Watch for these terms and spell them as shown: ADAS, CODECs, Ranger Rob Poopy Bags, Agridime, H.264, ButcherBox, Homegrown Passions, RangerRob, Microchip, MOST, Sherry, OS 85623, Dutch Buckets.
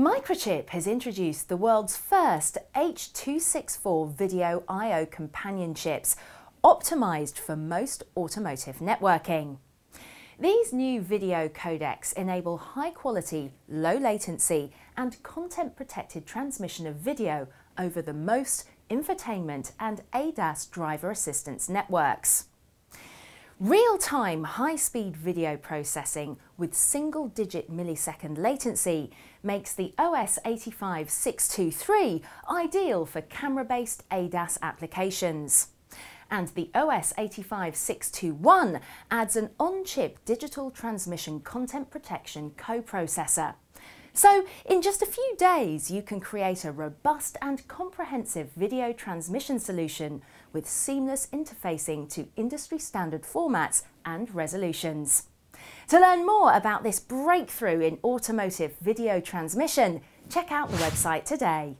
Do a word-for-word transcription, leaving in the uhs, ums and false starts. Microchip has introduced the world's first H two sixty-four video I O companion chips, optimized for most automotive networking. These new video codecs enable high quality, low latency, and content-protected transmission of video over the MOST, infotainment, and A D A S driver assistance networks. Real-time high-speed video processing with single-digit millisecond latency makes the O S eight five six two three ideal for camera-based A D A S applications. And the O S eight five six two one adds an on-chip digital transmission content protection coprocessor. So in just a few days, you can create a robust and comprehensive video transmission solution with seamless interfacing to industry standard formats and resolutions. To learn more about this breakthrough in automotive video transmission, check out the website today.